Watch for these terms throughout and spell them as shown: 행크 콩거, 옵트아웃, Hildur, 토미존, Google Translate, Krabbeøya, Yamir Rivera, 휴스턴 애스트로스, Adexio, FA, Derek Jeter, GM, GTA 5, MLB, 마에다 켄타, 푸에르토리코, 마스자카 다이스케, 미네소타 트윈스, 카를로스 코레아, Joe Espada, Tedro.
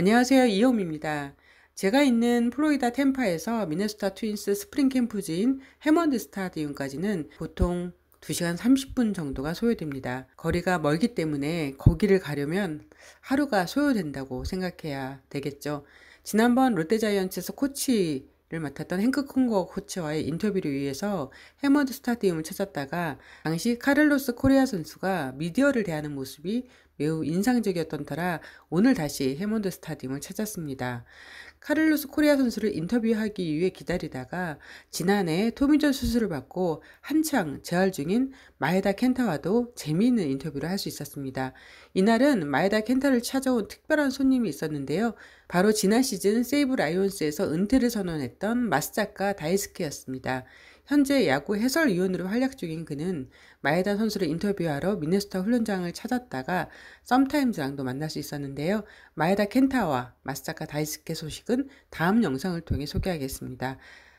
안녕하세요, 이호미입니다. 제가 있는 플로리다 템파에서 미네소타 트윈스 스프링 캠프지인 해먼드 스타디움까지는 보통 2시간 30분 정도가 소요됩니다. 거리가 멀기 때문에 거기를 가려면 하루가 소요된다고 생각해야 되겠죠. 지난번 롯데자이언츠에서 코치를 맡았던 행크 콩거 코치와의 인터뷰를 위해서 해먼드 스타디움을 찾았다가 당시 카를로스 코레아 선수가 미디어를 대하는 모습이 매우 인상적이었던 터라 오늘 다시 해먼드 스타디움을 찾았습니다. 카를로스 코레아 선수를 인터뷰하기 위해 기다리다가 지난해 토미존 수술을 받고 한창 재활 중인 마에다 켄타와도 재미있는 인터뷰를 할 수 있었습니다. 이날은 마에다 켄타를 찾아온 특별한 손님이 있었는데요. 바로 지난 시즌 세이브 라이온스에서 은퇴를 선언했던 마스자카 다이스케였습니다. 현재 야구 해설위원으로 활약 중인 그는 마에다 선수를 인터뷰하러 미네소타 훈련장을 찾았다가 썸타임즈랑도 만날 수 있었는데요. 마에다 켄타와 마스자카 다이스케 소식은 다음 영상을 통해 소개하겠습니다.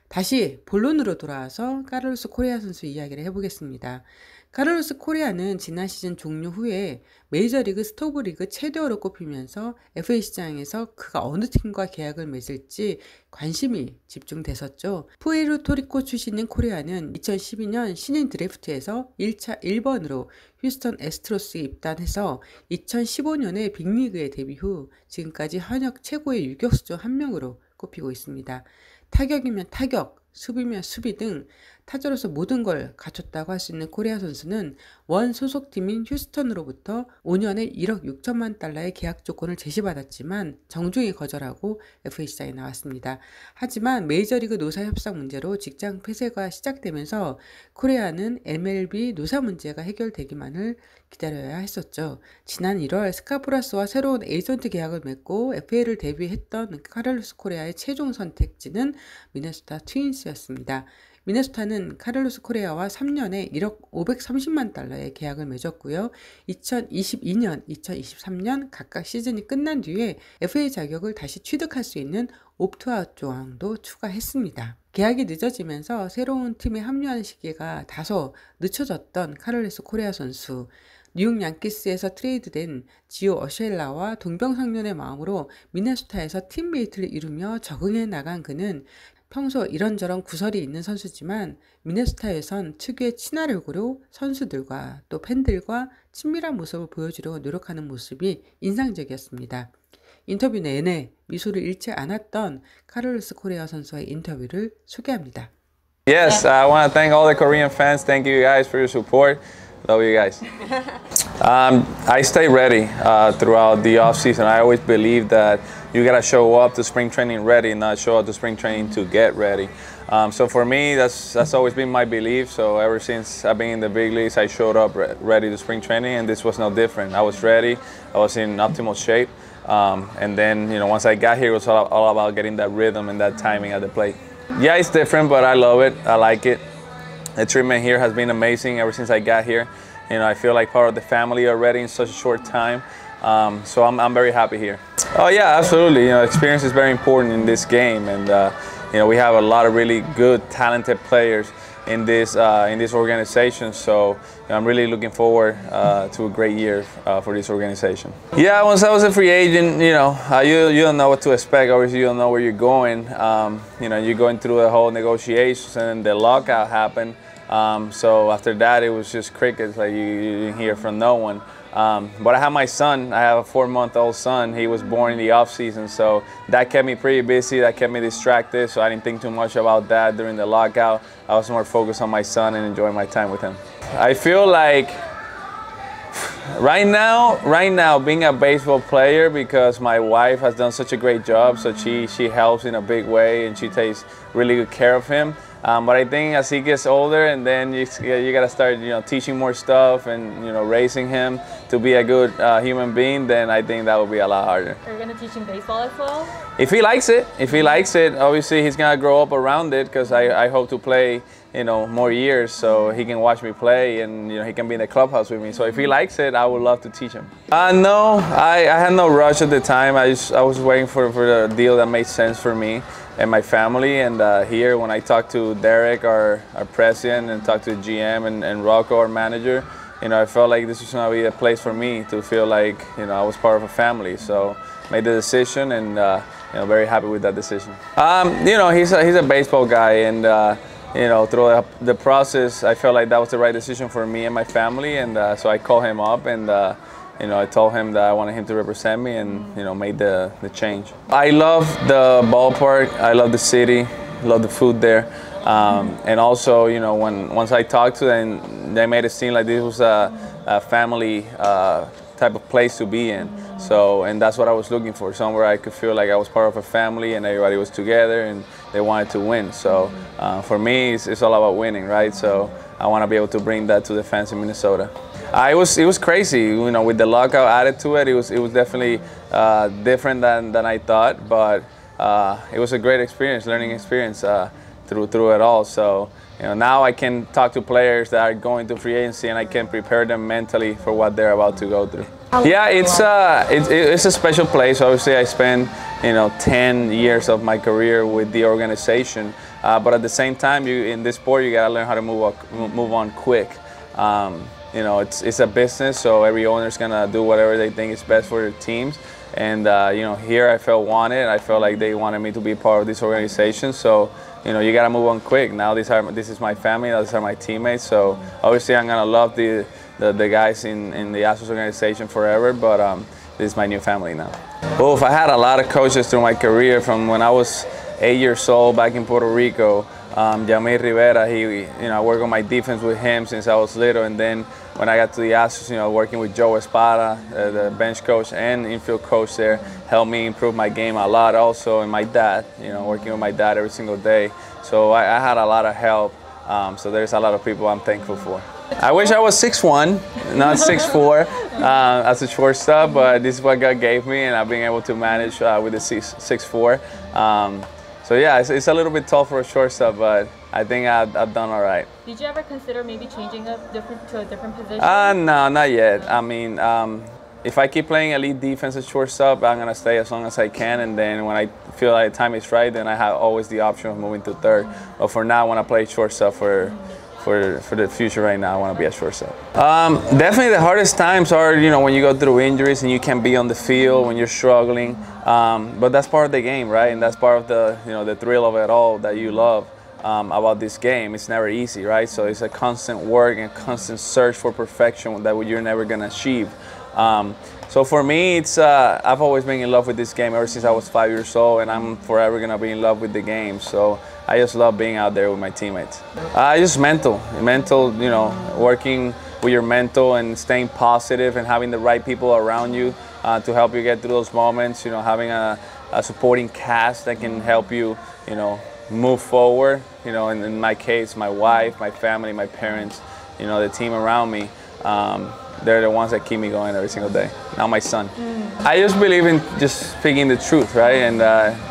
다시 본론으로 돌아와서 카를로스 코레아 선수 이야기를 해보겠습니다. 카를로스 코레아는 지난 시즌 종료 후에 메이저리그 스토브리그 최대어로 꼽히면서 FA 시장에서 그가 어느 팀과 계약을 맺을지 관심이 집중됐었죠. 푸에르토리코 출신인 코레아는 2012년 신인 드래프트에서 1차 1번으로 휴스턴 애스트로스에 입단해서 2015년에 빅리그에 데뷔 후 지금까지 현역 최고의 유격수 중 한 명으로 꼽히고 있습니다. 타격이면 타격, 수비면 수비 등 타자로서 모든 걸 갖췄다고 할 수 있는 코레아 선수는 원 소속팀인 휴스턴으로부터 5년에 1억 6천만 달러의 계약 조건을 제시받았지만 정중히 거절하고 FA 시장에 나왔습니다. 하지만 메이저리그 노사 협상 문제로 직장 폐쇄가 시작되면서 코레아는 MLB 노사 문제가 해결되기만을 기다려야 했었죠. 지난 1월 스카프라스와 새로운 에이전트 계약을 맺고 FA를 데뷔했던 카를로스 코레아의 최종 선택지는 미네소타 트윈스였습니다. 미네소타는 카를로스 코레아와 3년에 1억 530만 달러의 계약을 맺었고요. 2022년, 2023년 각각 시즌이 끝난 뒤에 FA 자격을 다시 취득할 수 있는 옵트아웃 조항도 추가했습니다. 계약이 늦어지면서 새로운 팀에 합류하는 시기가 다소 늦춰졌던 카를로스 코레아 선수. 뉴욕 양키스에서 트레이드된 지오 어셀라와 동병상련의 마음으로 미네소타에서 팀메이트를 이루며 적응해 나간 그는 평소 이런저런 구설이 있는 선수지만 미네소타에선 특유의 친화력으로 선수들과 또 팬들과 친밀한 모습을 보여주려고 노력하는 모습이 인상적이었습니다. 인터뷰 내내 미소를 잃지 않았던 카를로스 코레아 선수의 인터뷰를 소개합니다. Yes, I want to thank all the Korean fans. Thank you guys for your support. Love you guys. I stay ready throughout the off season. I always believe that you gotta show up to spring training ready, not show up to spring training to get ready. So for me, that's always been my belief. So ever since I've been in the big leagues, I showed up ready to spring training, and this was no different. I was ready. I was in optimal shape, and then once I got here, it was all about getting that rhythm and that timing at the plate. Yeah, it's different, but I love it. I like it. The treatment here has been amazing ever since I got here. I feel like part of the family already in such a short time. So I'm very happy here. Oh yeah, absolutely. Experience is very important in this game, and we have a lot of really good, talented players in this organization. So I'm really looking forward to a great year for this organization. Yeah, once I was a free agent, you don't know what to expect. Obviously, you don't know where you're going. You're going through the whole negotiations, and the lockout happened. So after that, it was just crickets. Like you didn't hear from no one. But I have my son. I have a 4-month-old son. He was born in the off season, so that kept me pretty busy. That kept me distracted. So I didn't think too much about that during the lockout. I was more focused on my son and enjoying my time with him. I feel like right now, being a baseball player, because my wife has done such a great job. So she helps in a big way, and she takes really good care of him. But I think as he gets older, and then you gotta start teaching more stuff and raising him to be a good human being, then I think that will be a lot harder. Are you gonna teach him baseball as well? If he likes it, obviously he's gonna grow up around it, because I hope to play more years, so he can watch me play, and he can be in the clubhouse with me. So if he likes it, I would love to teach him. No, I had no rush at the time. I was waiting for the deal that made sense for me and my family, and here when I talked to Derek, our president, and talked to GM and Rocco, our manager, I felt like this was going to be a place for me to feel like I was part of a family. So made the decision, and very happy with that decision. He's a baseball guy, and through the process, I felt like that was the right decision for me and my family, and so I called him up, and I told him that I wanted him to represent me, and made the change. I love the ballpark, I love the city, love the food there, and also once I talked to them, they made it seem like this was a family type of place to be in. So, and that's what I was looking for, somewhere I could feel like I was part of a family and everybody was together and they wanted to win. So for me, it's all about winning, right? So I want to be able to bring that to the fans in Minnesota. It was crazy, with the lockout added to it. It was definitely different than I thought, but it was a great experience, learning experience through it all. So now I can talk to players that are going to free agency, and I can prepare them mentally for what they're about to go through. Yeah, it's a special place. Obviously, I spent 10 years of my career with the organization, but at the same time, in this sport, you gotta learn how to move on quick. It's a business, so every owner's gonna do whatever they think is best for their teams. And here I felt wanted. I felt like they wanted me to be part of this organization. So you gotta move on quick. Now this is my family. Now these are my teammates. So obviously I'm gonna love the guys in the Astros organization forever. But this is my new family now. Oof, I had a lot of coaches through my career, from when I was 8 years old back in Puerto Rico. Yamir Rivera, I worked on my defense with him since I was little, and then when I got to the Astros, working with Joe Espada, the bench coach and infield coach there, helped me improve my game a lot also, and my dad, working with my dad every single day. So I had a lot of help, so there's a lot of people I'm thankful for. I wish I was 6'1", not 6'4", as a shortstop, but this is what God gave me, and I've been able to manage with the 6'4". So yeah, it's a little bit tall for a shortstop, but I think I've done all right. Did you ever consider maybe changing up to a different position? No, not yet. I mean, if I keep playing elite defense at shortstop, I'm going to stay as long as I can. And then when I feel like the time is right, then I have always the option of moving to third. But for now, I want to play shortstop for the future. Right now, I want to be a shortstop. Definitely the hardest times are, when you go through injuries and you can't be on the field, when you're struggling. But that's part of the game, right? And that's part of the, the thrill of it all that you love about this game. It's never easy, right? So it's a constant work and constant search for perfection that you're never going to achieve. So for me, I've always been in love with this game ever since I was 5 years old, and I'm forever going to be in love with the game. So I just love being out there with my teammates. Just mental, working with your mental and staying positive and having the right people around you to help you get through those moments, having a supporting cast that can help you, move forward, and in my case, my wife, my family, my parents, the team around me. They're the ones that keep me going every single day. Now my son. I just believe in just speaking the truth, right? And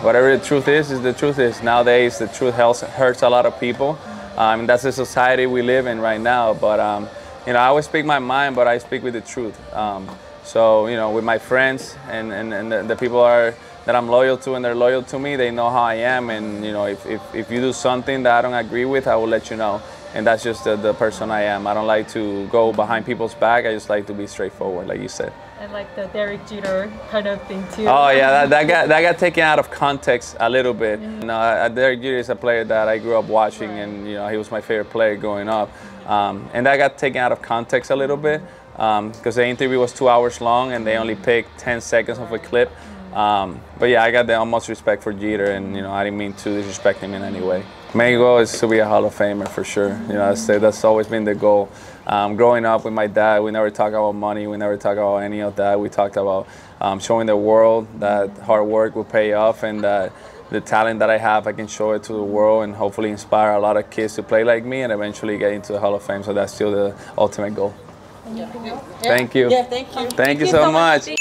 whatever the truth is the truth is. Nowadays, the truth hurts a lot of people. And that's the society we live in right now. But, I always speak my mind, but I speak with the truth. So, with my friends and the people that I'm loyal to, and they're loyal to me, they know how I am. And, if you do something that I don't agree with, I will let you know. And that's just the person I am. I don't like to go behind people's back. I just like to be straightforward, like you said. And like the Derek Jeter kind of thing too. Oh yeah, that got taken out of context a little bit. Derek Jeter is a player that I grew up watching, right? And he was my favorite player growing up. And that got taken out of context a little bit because the interview was 2 hours long and they only picked 10 seconds of a clip. But yeah, I got the utmost respect for Jeter, and I didn't mean to disrespect him in any way. My goal is to be a Hall of Famer for sure. That's always been the goal. Growing up with my dad, we never talked about money, we never talked about any of that. We talked about showing the world that hard work will pay off, and that the talent that I have, I can show it to the world and hopefully inspire a lot of kids to play like me and eventually get into the Hall of Fame. So that's still the ultimate goal. Yeah. Thank you. Yeah, thank you. Thank you so much.